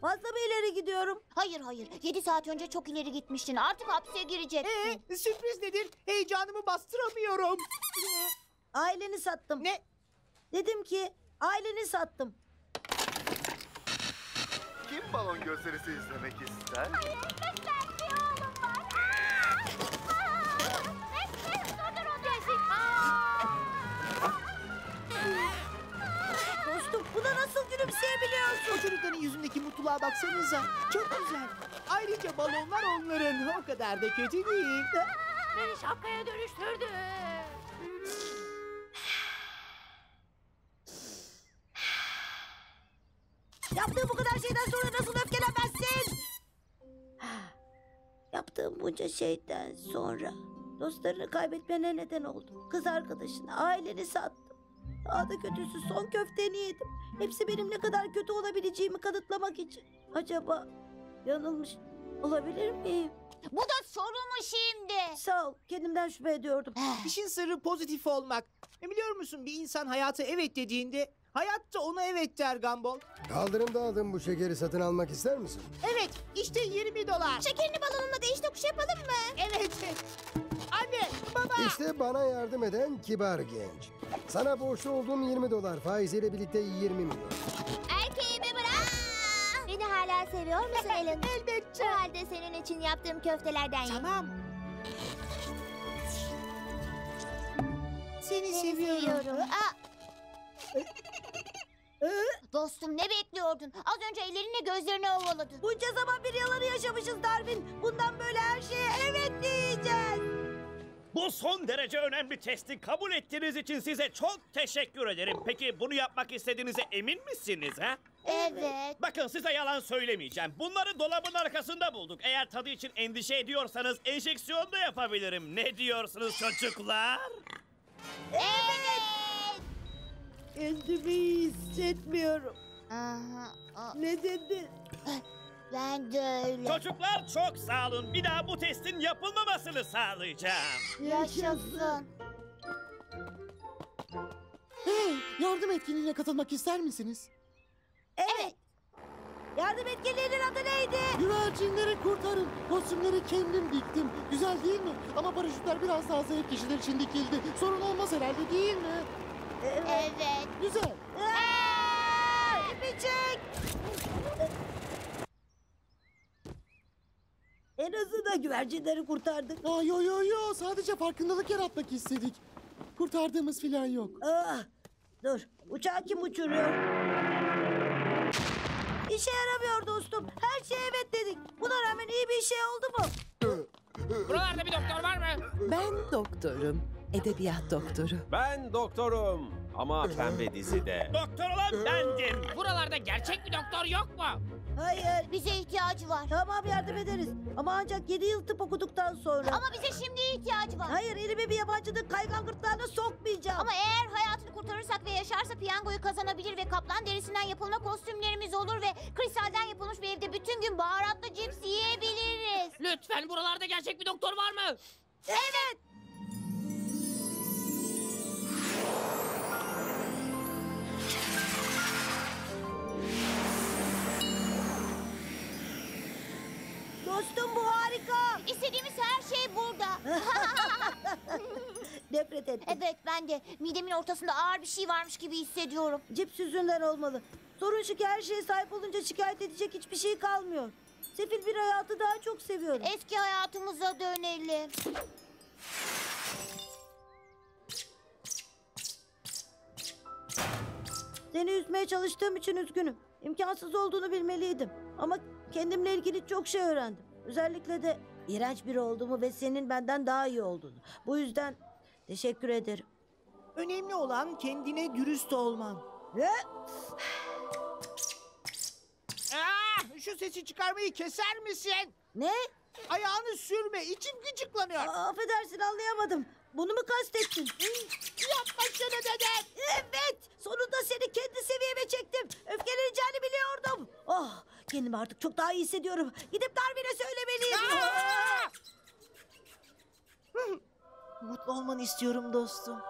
Fazla mı ileri gidiyorum? Hayır hayır. 7 saat önce çok ileri gitmiştin. Artık hapse gireceksin. Sürpriz nedir? Heyecanımı bastıramıyorum. Aileni sattım. Ne? Dedim ki aileni sattım. Kim balon gösterisi izlemek ister? Hayır, bir oğlum var. Dostum, buna nasıl gülümseyebiliyorsun? O çocukların yüzündeki mutluluğa baksanıza. Çok güzel. Ayrıca balonlar onların. O kadar da kötü değil. Beni şapkaya dönüştürdü. Yaptığım bu kadar şeyden sonra nasıl öfkelenmezsin? Yaptığım bunca şeyden sonra dostlarını kaybetmene neden oldum. Kız arkadaşını, aileni sattım. Daha da kötüsü son köfteni yedim. Hepsi benim ne kadar kötü olabileceğimi kanıtlamak için. Acaba yanılmış olabilir miyim? Bu da soru mu şimdi? Sağ ol, kendimden şüphe ediyordum. İşin sırrı pozitif olmak. Biliyor musun, bir insan hayata evet dediğinde... Hayat da ona evet der Gumball. Kaldırımda aldım bu şekeri, satın almak ister misin? Evet, işte $20. Şekerini balonla değiş tokuş yapalım mı? Evet. Anne, baba. İşte bana yardım eden kibar genç. Sana borçlu olduğum $20, faiziyle birlikte $20 milyon. Erkeğimi bırak. Beni hala seviyor musun Ellen? Elbette. O halde senin için yaptığım köftelerden ye. Tamam. Seni seviyorum. Dostum, ne bekliyordun? Az önce ellerini gözlerini ovaladın. Bunca zaman bir yalanı yaşamışız Darwin. Bundan böyle her şeye evet diyeceğiz. Bu son derece önemli testi kabul ettiğiniz için size çok teşekkür ederim. Peki bunu yapmak istediğinize emin misiniz ha? Evet. Bakın, size yalan söylemeyeceğim. Bunları dolabın arkasında bulduk. Eğer tadı için endişe ediyorsanız enjeksiyon da yapabilirim. Ne diyorsunuz çocuklar? Evet. Kendimi iyi hissetmiyorum. Ne dedi? Ben de öyle. Çocuklar, çok sağ olun. Bir daha bu testin yapılmamasını sağlayacağım. Yaşasın. Hey, yardım etkinliğine katılmak ister misiniz? Evet. Yardım etkinliğinin adı neydi? Güvercinleri kurtarın. Kostümleri kendim diktim. Güzel değil mi? Ama paraşütler biraz daha zayıf kişiler için dikildi. Sorun olmaz herhalde, değil mi? Evet. Güzel. İpicik. En azından güvercinleri kurtardık. Aa, yo. Sadece farkındalık yaratmak istedik. Kurtardığımız filan yok. Dur. Uçağı kim uçuruyor? İşe yaramıyor dostum. Her şeye evet dedik. Buna rağmen iyi bir şey oldu mu? Buralarda bir doktor var mı? Ben doktorum. Edebiyat doktoru. Ben doktorum ama pembe dizide. Doktor olan bendim. Buralarda gerçek bir doktor yok mu? Hayır. Bize ihtiyacı var. Tamam, yardım ederiz. Ama ancak 7 yıl tıp okuduktan sonra. Ama bize şimdi ihtiyacı var. Hayır, elimi bir yabancının kaygan gırtlağına sokmayacağım. Ama eğer hayatını kurtarırsak ve yaşarsa piyangoyu kazanabilir ve kaplan derisinden yapılma kostümlerimiz olur ve kristalden yapılmış bir evde bütün gün baharatlı cips yiyebiliriz. Lütfen, buralarda gerçek bir doktor var mı? Evet. Dostum, bu harika. İstediğimiz her şey burada. Nefret ettim. Evet, ben de. Midemin ortasında ağır bir şey varmış gibi hissediyorum. Cips yüzünden olmalı. Sorun şu ki her şeye sahip olunca şikayet edecek hiçbir şey kalmıyor. Sefil bir hayatı daha çok seviyorum. Eski hayatımıza dönelim. Seni üzmeye çalıştığım için üzgünüm. İmkansız olduğunu bilmeliydim. Ama kendimle ilgili çok şey öğrendim. Özellikle de iğrenç biri olduğumu ve senin benden daha iyi olduğunu. Bu yüzden teşekkür ederim. Önemli olan kendine dürüst olman. Şu sesi çıkarmayı keser misin? Ne? Ayağını sürme, içim gıcıklanıyor. Affedersin, anlayamadım. Bunu mu kastettin? Yapma şunu dedem. Evet, sonunda seni kendi seviyeme çektim. Öfkeleneceğini biliyordum. Oh, kendimi artık çok daha iyi hissediyorum. Gidip Darwin'e söylemeliyim. Mutlu olmanı istiyorum dostum.